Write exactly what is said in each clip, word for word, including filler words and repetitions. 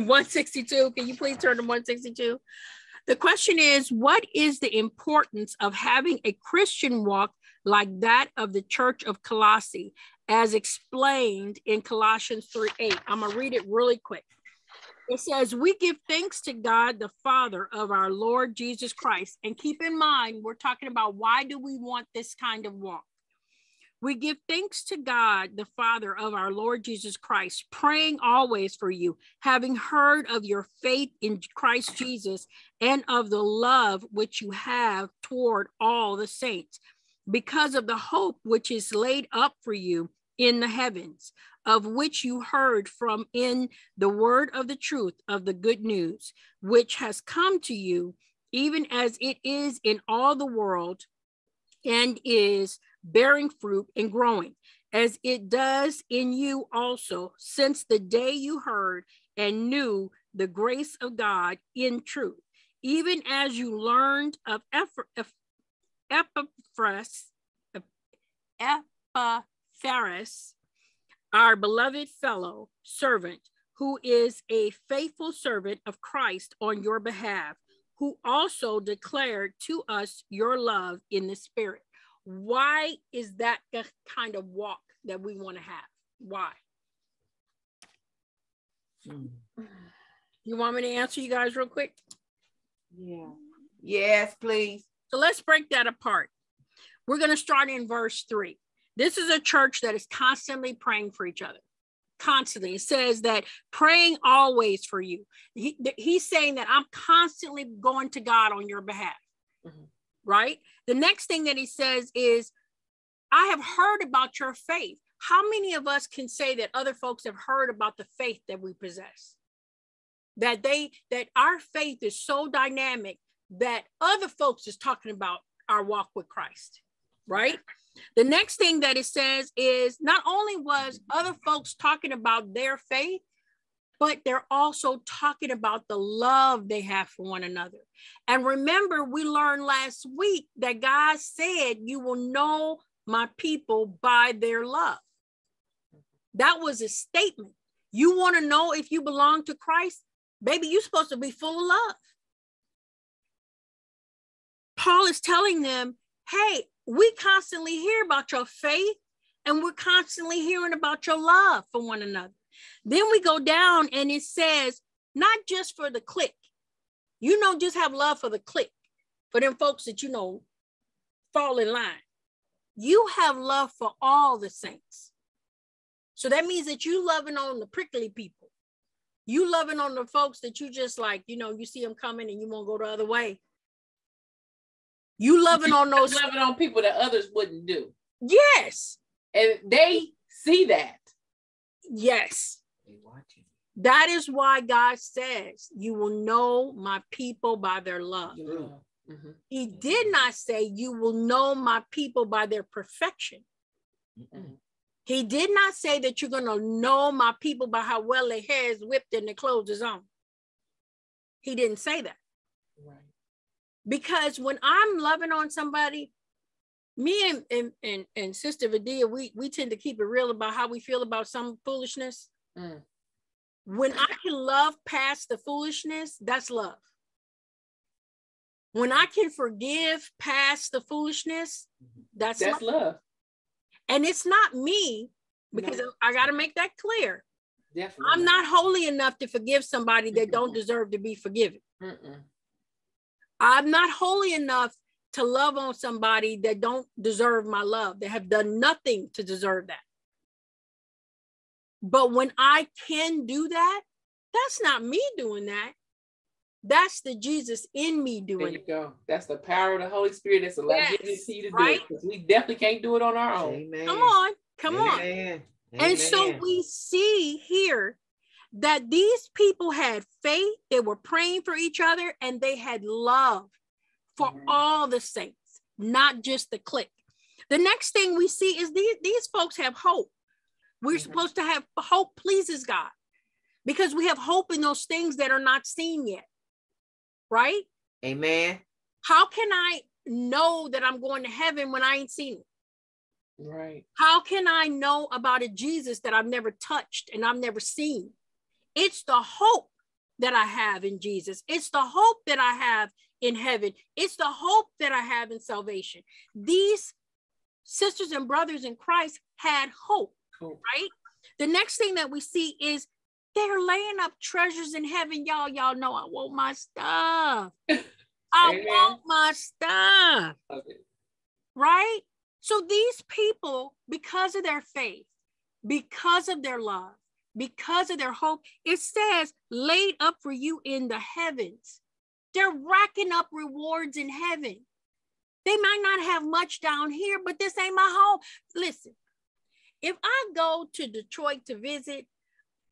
one sixty-two. Can you please turn to one sixty-two? The question is, what is the importance of having a Christian walk like that of the Church of Colossae, as explained in Colossians three eight? I'm going to read it really quick. It says, we give thanks to God, the Father of our Lord Jesus Christ. And keep in mind, we're talking about why do we want this kind of walk? We give thanks to God, the Father of our Lord Jesus Christ, praying always for you, having heard of your faith in Christ Jesus and of the love which you have toward all the saints, because of the hope which is laid up for you in the heavens, of which you heard from in the word of the truth of the good news, which has come to you, even as it is in all the world, and is bearing fruit and growing, as it does in you also, since the day you heard and knew the grace of God in truth, even as you learned of Epaphras, Epaphras, our beloved fellow servant, who is a faithful servant of Christ on your behalf, who also declared to us your love in the Spirit. Why is that the kind of walk that we want to have? Why? Mm. You want me to answer you guys real quick? Yeah. Yes, please. So let's break that apart. We're going to start in verse three. This is a church that is constantly praying for each other. Constantly. It says that praying always for you. He, he's saying that I'm constantly going to God on your behalf. Mm-hmm. Right? The next thing that he says is, I have heard about your faith. How many of us can say that other folks have heard about the faith that we possess? That they, that our faith is so dynamic that other folks is talking about our walk with Christ, right? The next thing that it says is, not only was other folks talking about their faith, but they're also talking about the love they have for one another. And remember, we learned last week that God said, you will know my people by their love. That was a statement. You want to know if you belong to Christ? Baby, you're supposed to be full of love. Paul is telling them, hey, we constantly hear about your faith, and we're constantly hearing about your love for one another. Then we go down and it says, not just for the clique. You don't just have love for the clique, for them folks that, you know, fall in line. You have love for all the saints. So that means that you loving on the prickly people. You loving on the folks that you just like, you know, you see them coming and you won't go the other way. You loving on those. Loving on people that others wouldn't do. Yes. And they see that. Yes, that is why God says, you will know my people by their love. Yeah. Mm-hmm. He did not say, you will know my people by their perfection. Mm-hmm. He did not say that you're going to know my people by how well their hair is whipped and their clothes is on. He didn't say that. Right. Because when I'm loving on somebody, me and, and, and, and Sister Vidia, we, we tend to keep it real about how we feel about some foolishness. Mm. When I can love past the foolishness, that's love. When I can forgive past the foolishness, that's, that's love. love. And it's not me, because no. I got to make that clear. Definitely. I'm not holy enough to forgive somebody that Mm-mm. don't deserve to be forgiven. Mm-mm. I'm not holy enough to love on somebody that don't deserve my love, that have done nothing to deserve that. But when I can do that, that's not me doing that. That's the Jesus in me doing it. There you go. That's the power of the Holy Spirit that's allowing yes, you to do right? it. Because we definitely can't do it on our own. Amen. Come on. Come Amen. on. Amen. And so we see here that these people had faith. They were praying for each other, and they had love for mm-hmm. all the saints, not just the clique. The next thing we see is these, these folks have hope. We're mm-hmm. supposed to have hope pleases God, because we have hope in those things that are not seen yet. Right? Amen. How can I know that I'm going to heaven when I ain't seen it? Right. How can I know about a Jesus that I've never touched and I've never seen? It's the hope that I have in Jesus. It's the hope that I have in heaven. It's the hope that I have in salvation. These sisters and brothers in Christ had hope, hope. Right? The next thing that we see is they're laying up treasures in heaven. Y'all, y'all know I want my stuff. I Amen. want my stuff. Okay. Right? So these people, because of their faith, because of their love, because of their hope, it says laid up for you in the heavens. They're racking up rewards in heaven. They might not have much down here, but this ain't my home. Listen, if I go to Detroit to visit,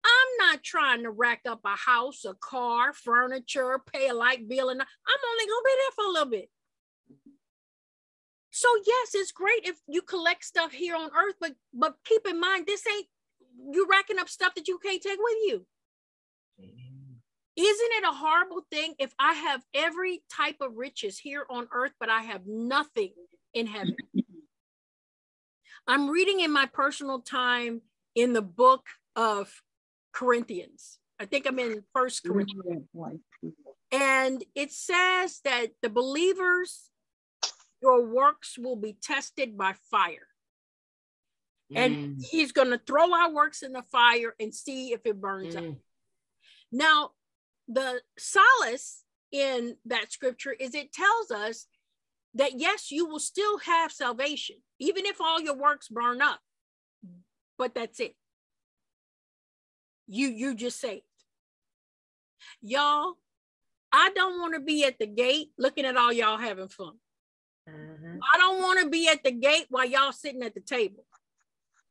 I'm not trying to rack up a house, a car, furniture, pay a light bill, and I'm only going to be there for a little bit. So yes, it's great if you collect stuff here on earth, but, but keep in mind, this ain't, you're racking up stuff that you can't take with you. Isn't it a horrible thing if I have every type of riches here on earth, but I have nothing in heaven? I'm reading in my personal time in the book of Corinthians. I think I'm in First Corinthians. And it says that the believers, your works will be tested by fire. And mm. he's going to throw our works in the fire and see if it burns mm. up. Now, the solace in that scripture is it tells us that, yes, you will still have salvation, even if all your works burn up. But that's it. You, you just saved. Y'all, I don't want to be at the gate looking at all y'all having fun. Mm-hmm. I don't want to be at the gate while y'all sitting at the table.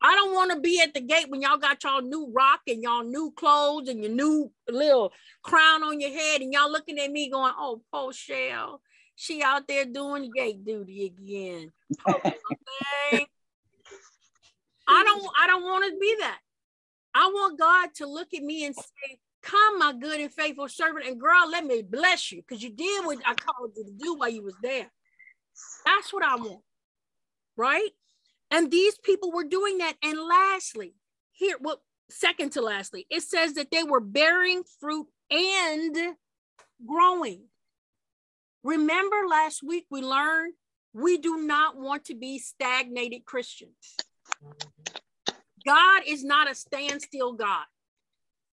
I don't want to be at the gate when y'all got y'all new rock and y'all new clothes and your new little crown on your head and y'all looking at me going, oh, poor Shell, she out there doing gate duty again. Okay. I don't, I don't want to be that. I want God to look at me and say, come, my good and faithful servant, and girl, let me bless you because you did what I called you to do while you was there. That's what I want, right? And these people were doing that. And lastly, here, well, second to lastly, it says that they were bearing fruit and growing. Remember last week we learned we do not want to be stagnated Christians. God is not a standstill God.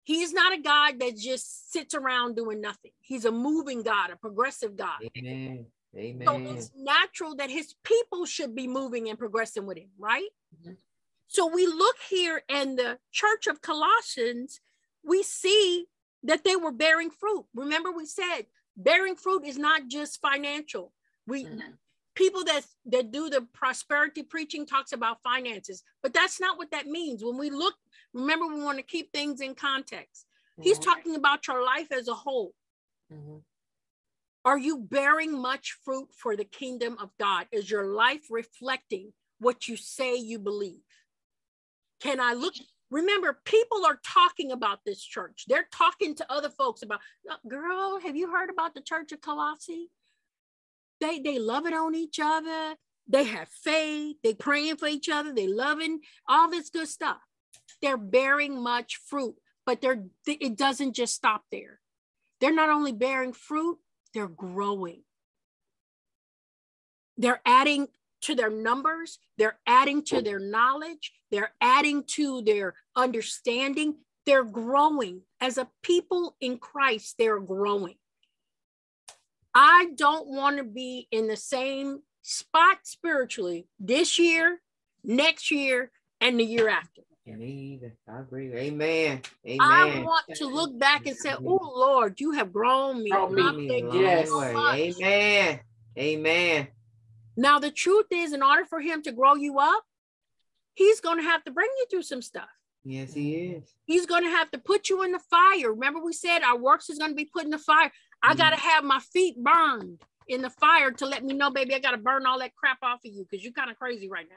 He is not a God that just sits around doing nothing. He's a moving God, a progressive God. Amen. Amen. So it's natural that his people should be moving and progressing with him, right? Mm-hmm. So we look here in the church of Colossians, we see that they were bearing fruit. Remember we said bearing fruit is not just financial. We mm-hmm. people that, that do the prosperity preaching talks about finances, but that's not what that means. When we look, remember we want to keep things in context. Mm-hmm. He's talking about your life as a whole. Mm-hmm. Are you bearing much fruit for the kingdom of God? Is your life reflecting what you say you believe? Can I look? Remember, people are talking about this church. They're talking to other folks about, girl, have you heard about the church of Colossae? They, they love it on each other. They have faith. They praying for each other. They loving all this good stuff. They're bearing much fruit, but they're, it doesn't just stop there. They're not only bearing fruit, they're growing. They're adding to their numbers. They're adding to their knowledge. They're adding to their understanding. They're growing. As a people in Christ, they're growing. I don't want to be in the same spot spiritually this year, next year, and the year after. Amen. I agree. Amen. Amen. I want to look back and say, oh, Lord, you have grown me. Oh, yes. Amen. Amen. Now, the truth is, in order for him to grow you up, he's going to have to bring you through some stuff. Yes, he is. He's going to have to put you in the fire. Remember we said our works is going to be put in the fire. Mm-hmm. I got to have my feet burned in the fire to let me know, baby, I got to burn all that crap off of you because you're kind of crazy right now.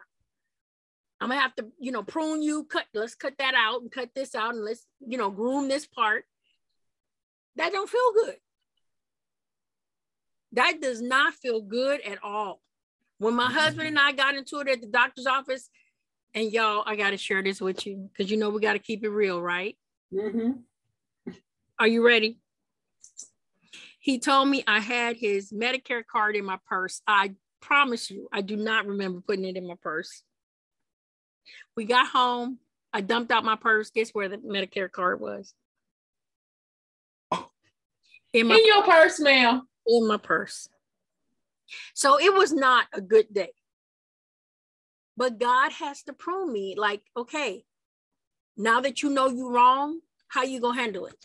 I'm gonna have to, you know, prune you, cut, let's cut that out and cut this out and let's, you know, groom this part. That don't feel good. That does not feel good at all. When my mm-hmm. husband and I got into it at the doctor's office, and y'all, I gotta share this with you because you know we gotta keep it real, right? Mm-hmm. Are you ready? He told me I had his Medicare card in my purse. I promise you, I do not remember putting it in my purse. We got home. I dumped out my purse. Guess where the Medicare card was? In, my in your purse, ma'am. In my purse. So it was not a good day. But God has to prune me, like, okay, now that you know you're wrong, how you gonna handle it?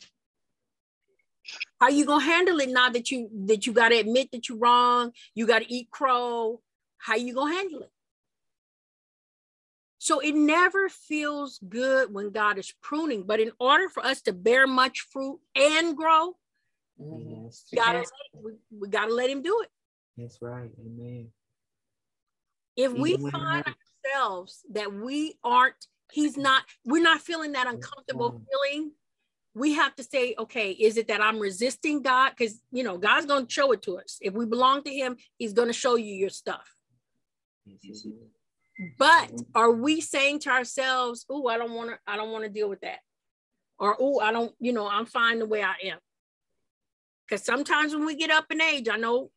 How you gonna handle it now that you that you gotta admit that you're wrong, you gotta eat crow? How you gonna handle it? So it never feels good when God is pruning, but in order for us to bear much fruit and grow, mm-hmm. we, gotta let, we, we gotta let him do it. That's right, amen. If we find ourselves that we aren't, he's not, we're not feeling that uncomfortable feeling, we have to say, okay, is it that I'm resisting God? Because, you know, God's going to show it to us. If we belong to him, he's going to show you your stuff. But are we saying to ourselves, oh, I don't want to, I don't want to deal with that. Or, oh, I don't, you know, I'm fine the way I am. Because sometimes when we get up in age, I know,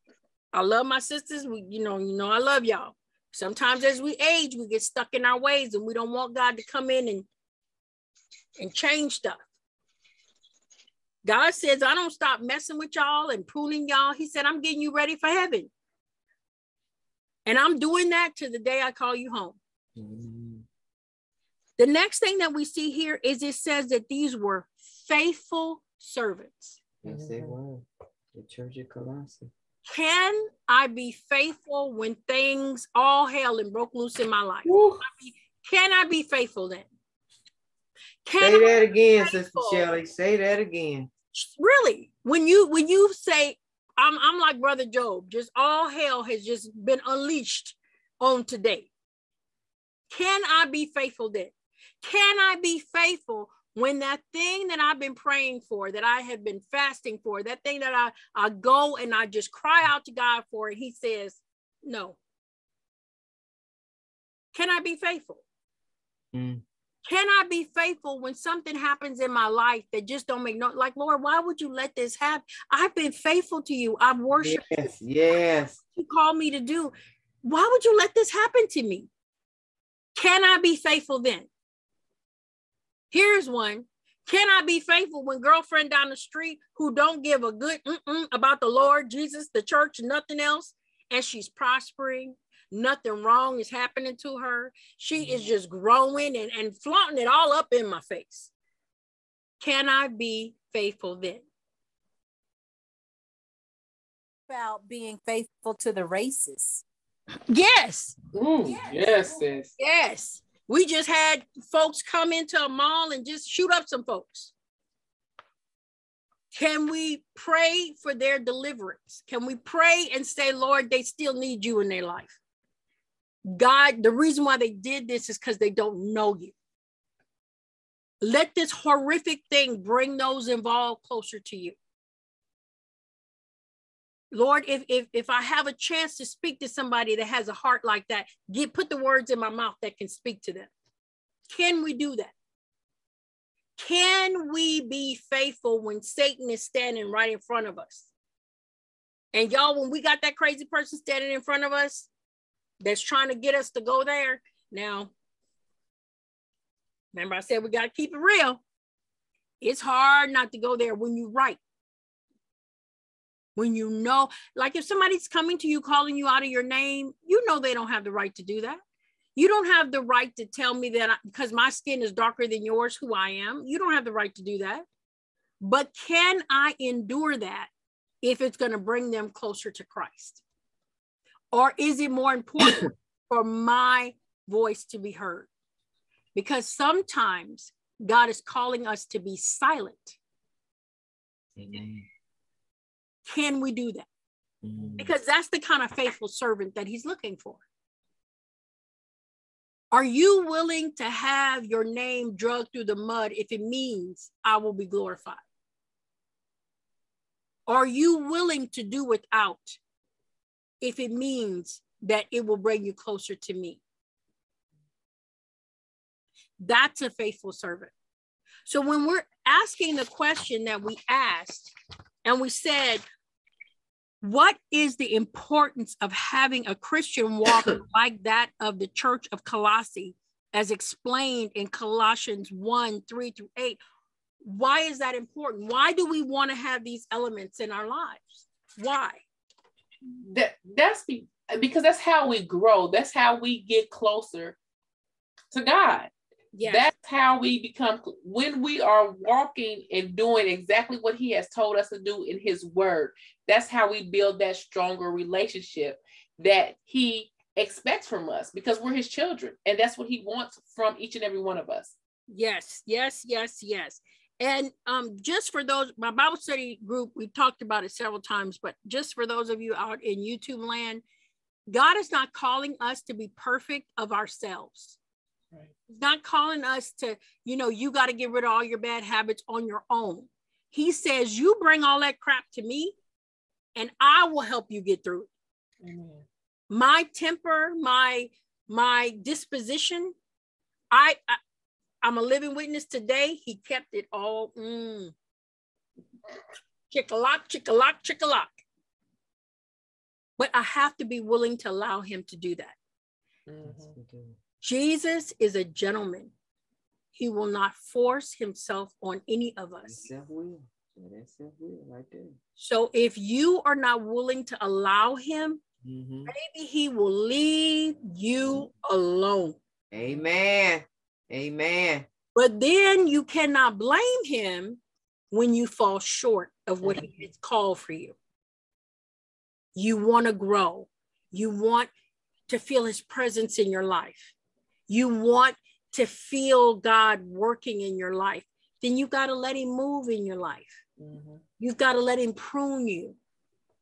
I love my sisters. We, you know, you know, I love y'all. Sometimes as we age, we get stuck in our ways and we don't want God to come in and, and change stuff. God says, I don't stop messing with y'all and pruning y'all. He said, I'm getting you ready for heaven. And I'm doing that to the day I call you home. Mm-hmm. The next thing that we see here is it says that these were faithful servants. Yes, they were. The church of Colossae. Can I be faithful when things all hell and broke loose in my life? Can I, be, can I be faithful then? Can say that I again, Sister Shelley. Say that again. Really, when you when you say, I'm I'm like Brother Job, just all hell has just been unleashed on today. Can I be faithful then? Can I be faithful when that thing that I've been praying for, that I have been fasting for, that thing that I, I go and I just cry out to God for, and he says, no. Can I be faithful? Mm. Can I be faithful when something happens in my life that just don't make no, like, Lord, why would you let this happen? I've been faithful to you. I've worshiped yes, you. Yes. You called me to do. Why would you let this happen to me? Can I be faithful then? Here's one. Can I be faithful when girlfriend down the street who don't give a good mm-mm about the Lord, Jesus, the church, nothing else, and she's prospering, nothing wrong is happening to her. She is just growing and, and flaunting it all up in my face. Can I be faithful then? About being faithful to the races. Yes. Ooh, yes. Yes, sis. Yes. We just had folks come into a mall and just shoot up some folks. Can we pray for their deliverance? Can we pray and say, Lord, they still need you in their life? God, the reason why they did this is because they don't know you. Let this horrific thing bring those involved closer to you. Lord, if, if, if I have a chance to speak to somebody that has a heart like that, get put the words in my mouth that can speak to them. Can we do that? Can we be faithful when Satan is standing right in front of us? And y'all, when we got that crazy person standing in front of us that's trying to get us to go there. Now, remember I said we got to keep it real. It's hard not to go there when you're right. When you know, like if somebody's coming to you, calling you out of your name, you know they don't have the right to do that. You don't have the right to tell me that I, because my skin is darker than yours, who I am. You don't have the right to do that. But can I endure that if it's going to bring them closer to Christ? Or is it more important for my voice to be heard? Because sometimes God is calling us to be silent. Amen. Can we do that? Because that's the kind of faithful servant that he's looking for. Are you willing to have your name dragged through the mud if it means I will be glorified? Are you willing to do without if it means that it will bring you closer to me? That's a faithful servant. So when we're asking the question that we asked, and we said, What is the importance of having a Christian walk like that of the Church of Colossae, as explained in Colossians one, three through eight? Why is that important? Why do we want to have these elements in our lives? Why? That, that's be, because that's how we grow. That's how we get closer to God. Yes. That's how we become, when we are walking and doing exactly what he has told us to do in his word. That's how we build that stronger relationship that he expects from us, because we're his children, and that's what he wants from each and every one of us. Yes, yes, yes, yes. And um, just for those, my Bible study group, we talked about it several times, but just for those of you out in YouTube land, God is not calling us to be perfect of ourselves. Right. He's not calling us to, you know, you got to get rid of all your bad habits on your own. He says, you bring all that crap to me and I will help you get through it. Amen. My temper, my, my disposition, I, I, I'm a living witness today. He kept it all. Mm. Chick-a-lock, chick-a-lock, chick-a-lock. But I have to be willing to allow him to do that. Mm-hmm. Jesus is a gentleman. He will not force himself on any of us. Self-will. That's self-will right there. So if you are not willing to allow him, mm-hmm. maybe he will leave you alone. Amen. Amen. But then you cannot blame him when you fall short of what mm-hmm. he has called for you. You want to grow. You want to feel his presence in your life. You want to feel God working in your life. Then you got to let him move in your life. Mm-hmm. You've got to let him prune you.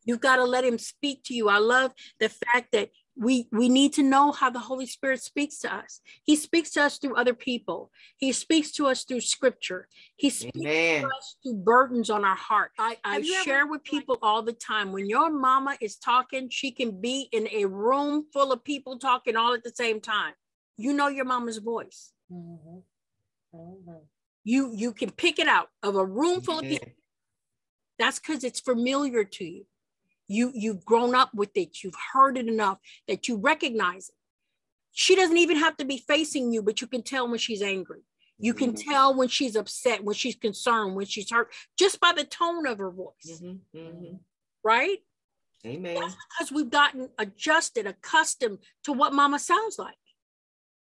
You've got to let him speak to you. I love the fact that We we need to know how the Holy Spirit speaks to us. He speaks to us through other people. He speaks to us through scripture. He speaks Amen. to us through burdens on our heart. I, I share ever- with people all the time, when your mama is talking, she can be in a room full of people talking all at the same time. You know your mama's voice. Mm-hmm. Mm-hmm. You, you can pick it out of a room full mm-hmm. of people. That's because it's familiar to you. You, you've grown up with it. You've heard it enough that you recognize it. She doesn't even have to be facing you, but you can tell when she's angry. You can mm-hmm. tell when she's upset, when she's concerned, when she's hurt, just by the tone of her voice. Mm-hmm. Mm-hmm. Right? Amen. That's because we've gotten adjusted, accustomed to what mama sounds like.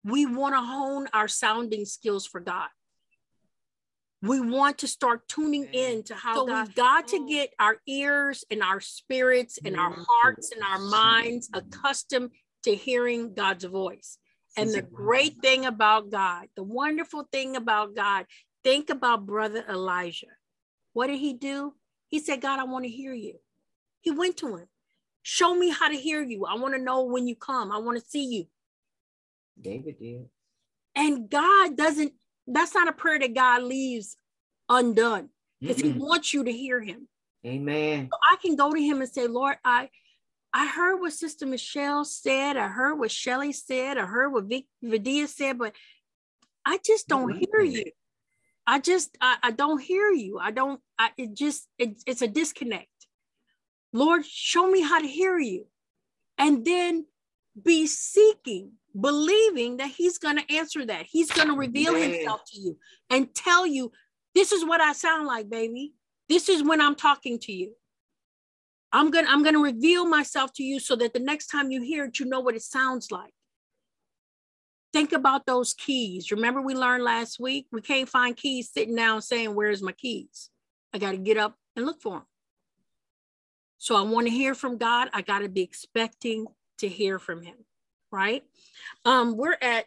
We want to hone our sounding skills for God. We want to start tuning in to how so God, we've got to get our ears and our spirits and our hearts and our minds accustomed to hearing God's voice. And the great thing about God, the wonderful thing about God, think about Brother Elijah. What did he do? He said, God, I want to hear you. He went to him. Show me how to hear you. I want to know when you come. I want to see you. David did. And God doesn't, that's not a prayer that God leaves undone, because he wants you to hear him. Amen. So I can go to him and say, Lord, I, I heard what Sister Michelle said. I heard what Shelly said. I heard what Vic, Vidia said, but I just don't hear you. I just, I, I don't hear you. I don't, I, it just, it, it's a disconnect. Lord, show me how to hear you. And then be seeking, believing that he's going to answer that. He's going to reveal Amen. himself to you and tell you, this is what I sound like, baby. This is when I'm talking to you. I'm going to, I'm going to reveal myself to you so that the next time you hear it, you know what it sounds like. Think about those keys. Remember we learned last week, we can't find keys sitting down saying, where's my keys? I got to get up and look for them. So I want to hear from God. I got to be expecting to hear from him. Right? Um, we're at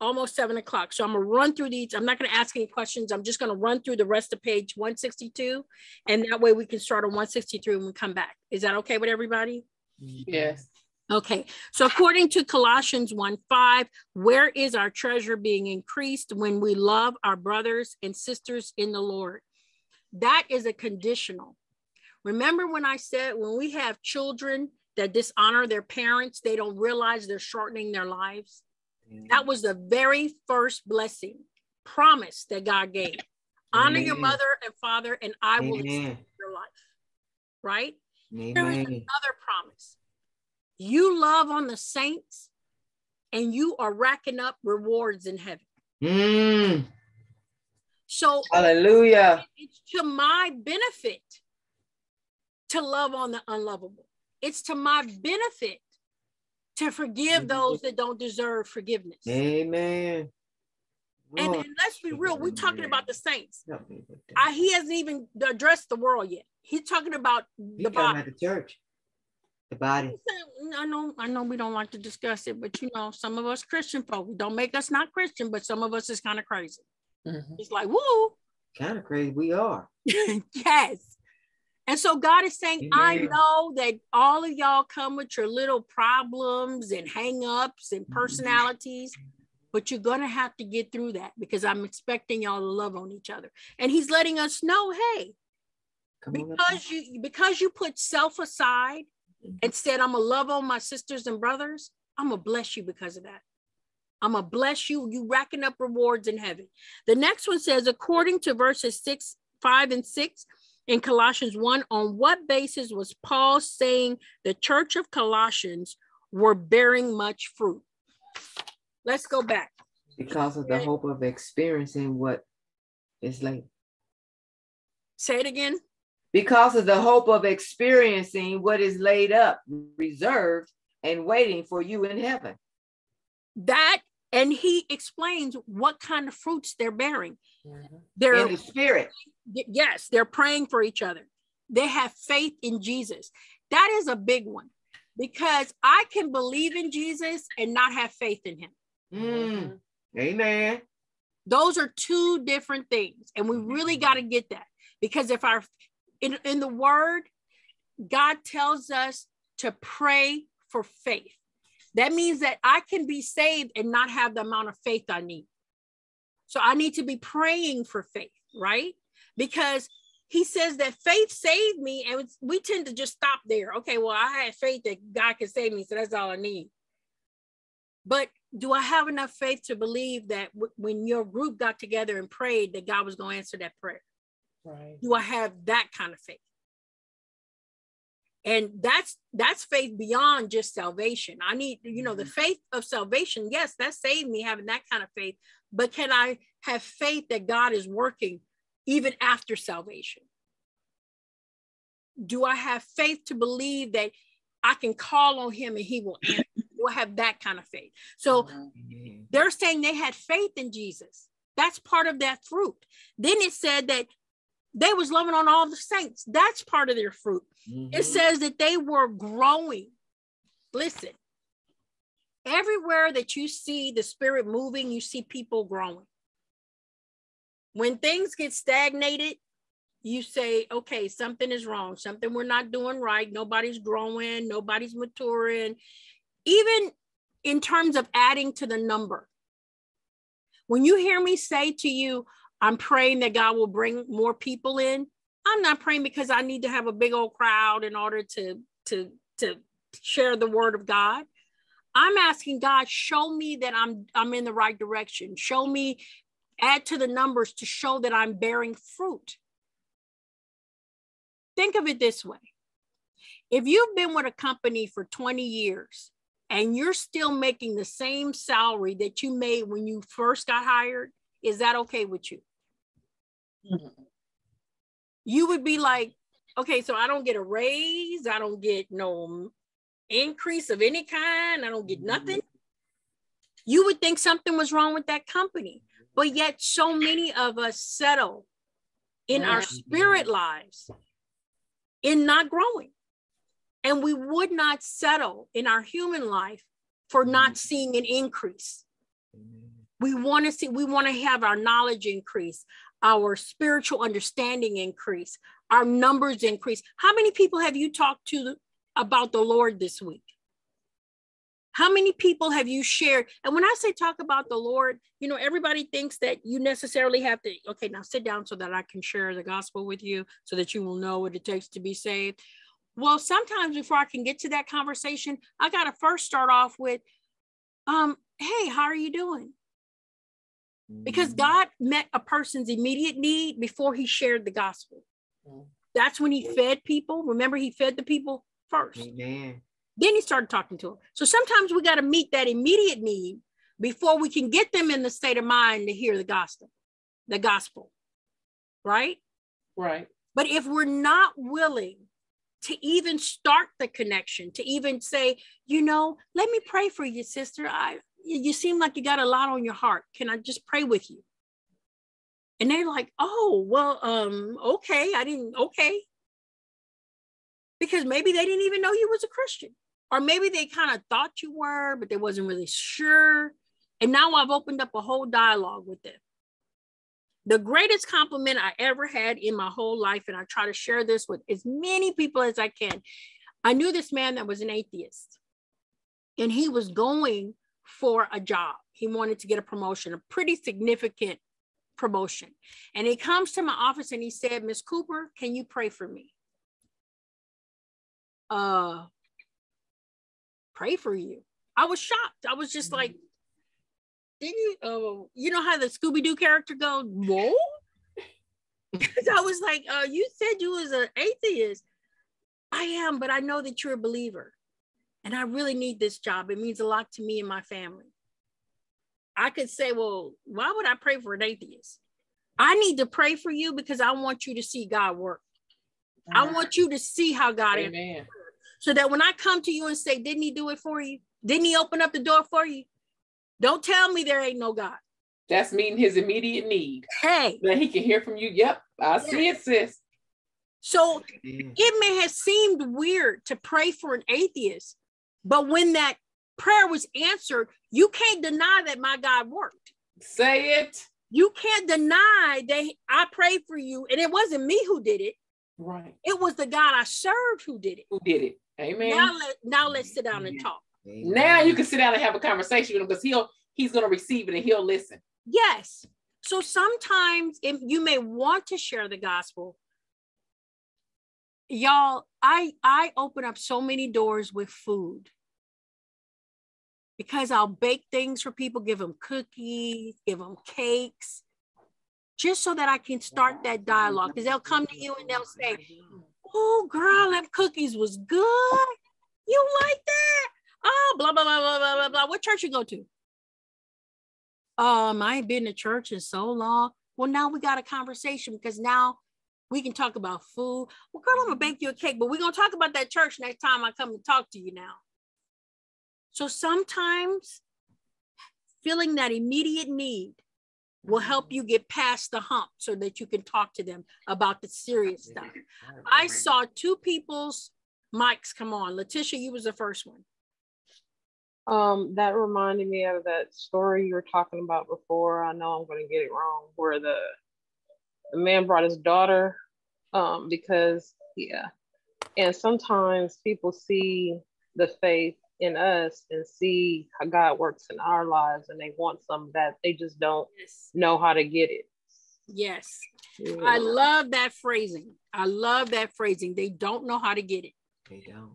almost seven o'clock. So I'm going to run through these. I'm not going to ask any questions. I'm just going to run through the rest of page one sixty-two. And that way we can start on one sixty-three when we come back. Is that okay with everybody? Yes. Okay. So according to Colossians one five, where is our treasure being increased? When we love our brothers and sisters in the Lord. That is a conditional. Remember when I said, when we have children that dishonor their parents, they don't realize they're shortening their lives. Mm. That was the very first blessing, promise that God gave. Honor Amen. your mother and father, and I Amen. will extend your life, right? Amen. There is another promise. You love on the saints and you are racking up rewards in heaven. Mm. So hallelujah. It's to my benefit to love on the unlovable. It's to my benefit to forgive those that don't deserve forgiveness. Amen. And, and let's be real, we're talking about the saints. I, he hasn't even addressed the world yet. He's talking about the He's body. Talking about the church, the body. I know, I know we don't like to discuss it, but you know, some of us Christian folk, don't make us not Christian, but some of us is kind of crazy. Mm-hmm. It's like, woo. Kind of crazy, we are. Yes. And so God is saying, yeah. I know that all of y'all come with your little problems and hang-ups and personalities. Mm-hmm. But you're going to have to get through that because I'm expecting y'all to love on each other. And he's letting us know, hey, Come because you because you put self aside and said, I'm going to love on my sisters and brothers, I'm going to bless you because of that. I'm going to bless you. You racking up rewards in heaven. The next one says, according to verses six, five and six in Colossians one, on what basis was Paul saying the church of Colossians were bearing much fruit? Let's go back. Because of the hope of experiencing what is laid. Say it again. Because of the hope of experiencing what is laid up, reserved, and waiting for you in heaven. That, and he explains what kind of fruits they're bearing. Mm-hmm. They're in the spirit. Yes, they're praying for each other. They have faith in Jesus. That is a big one because I can believe in Jesus and not have faith in him. Mm. Amen. Those are two different things, and we really got to get that, because if our in, in the word, God tells us to pray for faith. That means that I can be saved and not have the amount of faith I need. So I need to be praying for faith, right? Because he says that faith saved me, and we tend to just stop there. Okay, well, I had faith that God can save me, so that's all I need. But do I have enough faith to believe that w- when your group got together and prayed that God was going to answer that prayer? Right. Do I have that kind of faith? And that's that's faith beyond just salvation. I need, you know, mm-hmm. the faith of salvation. Yes, that saved me, having that kind of faith. But can I have faith that God is working even after salvation? Do I have faith to believe that I can call on him and he will answer? Will have that kind of faith. So they're saying they had faith in Jesus. That's part of that fruit. Then it said that they was loving on all the saints. That's part of their fruit. Mm-hmm. It says that they were growing. Listen, everywhere that you see the spirit moving, you see people growing. When things get stagnated, you say, okay, something is wrong. Something we're not doing right. Nobody's growing. Nobody's maturing. Even in terms of adding to the number, when you hear me say to you, I'm praying that God will bring more people in, I'm not praying because I need to have a big old crowd in order to, to, to share the word of God. I'm asking God, show me that I'm, I'm in the right direction. Show me, add to the numbers to show that I'm bearing fruit. Think of it this way. If you've been with a company for twenty years, and you're still making the same salary that you made when you first got hired, is that okay with you? Mm-hmm. You would be like, okay, so I don't get a raise. I don't get no increase of any kind. I don't get nothing. You would think something was wrong with that company, but yet so many of us settle in mm-hmm. our spirit lives in not growing. And we would not settle in our human life for not seeing an increase. We want to see, we want to have our knowledge increase, our spiritual understanding increase, our numbers increase. How many people have you talked to about the Lord this week? How many people have you shared? And when I say talk about the Lord, you know, everybody thinks that you necessarily have to, okay, now sit down so that I can share the gospel with you so that you will know what it takes to be saved. Well, sometimes before I can get to that conversation, I got to first start off with, um, hey, how are you doing? Mm-hmm. Because God met a person's immediate need before he shared the gospel. Mm-hmm. That's when he fed people. Remember, he fed the people first. Amen. Then he started talking to them. So sometimes we got to meet that immediate need before we can get them in the state of mind to hear the gospel, the gospel, right? Right. But if we're not willing to even start the connection, to even say, you know, let me pray for you, sister. I, you seem like you got a lot on your heart. Can I just pray with you? And they're like, oh, well, um, okay, I didn't, okay. Because maybe they didn't even know you was a Christian. Or maybe they kind of thought you were, but they wasn't really sure. And now I've opened up a whole dialogue with them. The greatest compliment I ever had in my whole life, and I try to share this with as many people as I can. I knew this man that was an atheist, and he was going for a job. He wanted to get a promotion, a pretty significant promotion. And he comes to my office and he said, Miss Cooper, can you pray for me? Uh, pray for you. I was shocked. I was just like, didn't you, uh, you know how the Scooby-Doo character goes, whoa? Because I was like, uh, you said you was an atheist. I am, but I know that you're a believer. And I really need this job. It means a lot to me and my family. I could say, well, why would I pray for an atheist? I need to pray for you because I want you to see God work. I want you to see how God is. So that when I come to you and say, didn't he do it for you? Didn't he open up the door for you? Don't tell me there ain't no God. That's meeting his immediate need. Hey. That he can hear from you. Yep. I yeah. see it, sis. So mm. it may have seemed weird to pray for an atheist, but when that prayer was answered, you can't deny that my God worked. Say it. You can't deny that I prayed for you. And it wasn't me who did it. Right. It was the God I served who did it. Who did it? Amen. Now, let, now let's sit down Amen. And talk. Amen. Now you can sit down and have a conversation with him because he'll he's going to receive it and he'll listen. Yes. So sometimes if you may want to share the gospel, y'all, I I open up so many doors with food because I'll bake things for people, give them cookies, give them cakes. Just so that I can start that dialogue. Because they'll come to you and they'll say, oh, girl, them cookies was good. You like that? Oh, blah, blah, blah, blah, blah, blah. What church you go to? Um, I ain't been to church in so long. Well, now we got a conversation because now we can talk about food. Well, girl, I'm going to bake you a cake, but we're going to talk about that church next time I come and talk to you now. So sometimes feeling that immediate need will help you get past the hump so that you can talk to them about the serious stuff. I saw two people's mics come on. Letitia, you was the first one. Um, that reminded me of that story you were talking about before. I know I'm going to get it wrong, where the, the man brought his daughter um, because, yeah. And sometimes people see the faith in us and see how God works in our lives, and they want some that they just don't yes. know how to get it. Yes. Yeah. I love that phrasing. I love that phrasing. They don't know how to get it. They don't.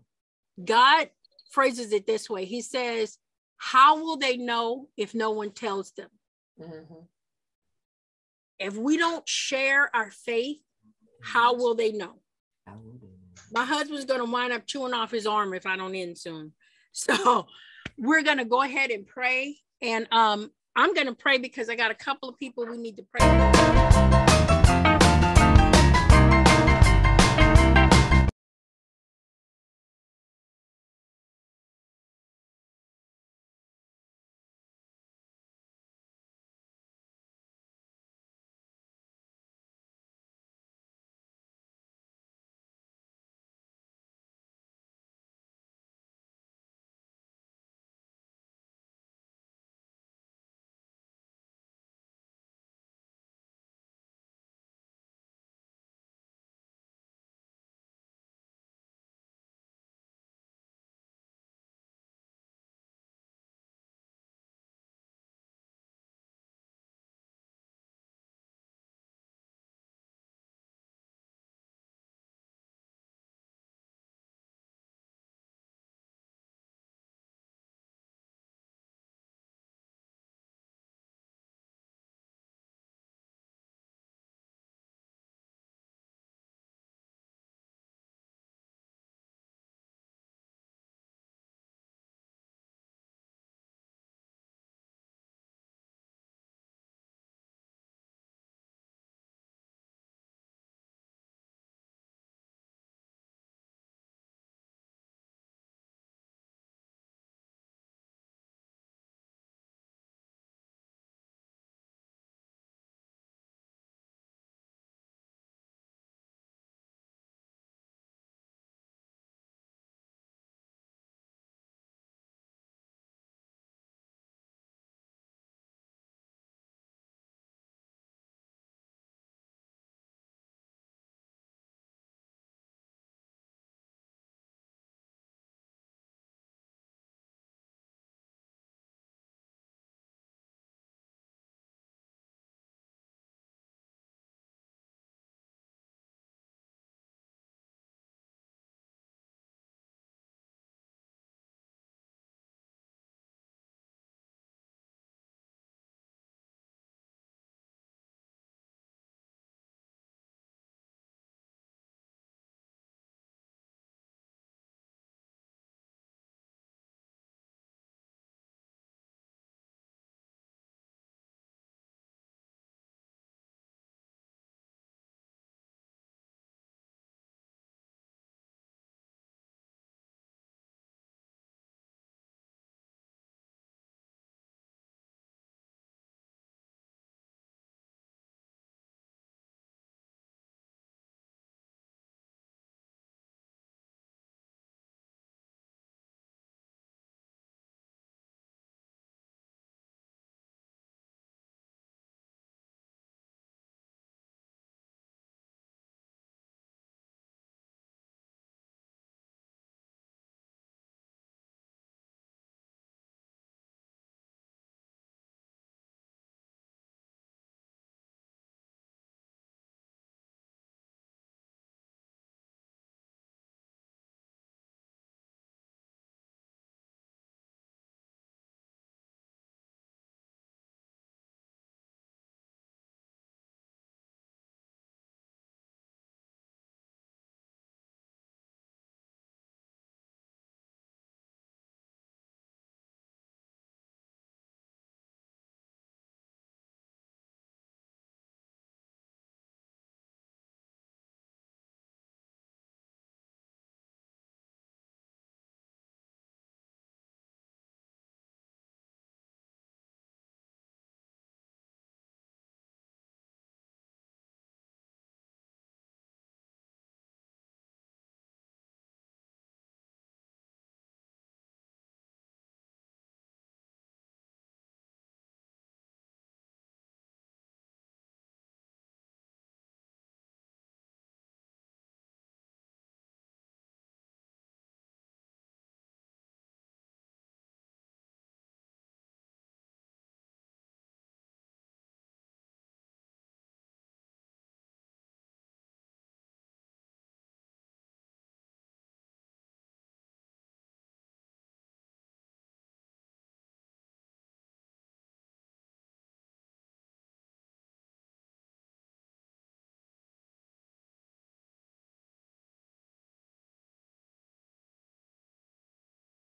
God phrases it this way. He says, how will they know if no one tells them? Mm-hmm. If we don't share our faith, how will they know? How will they know? My husband's going to wind up chewing off his arm if I don't end soon. So we're going to go ahead and pray. And um, I'm going to pray because I got a couple of people we need to pray.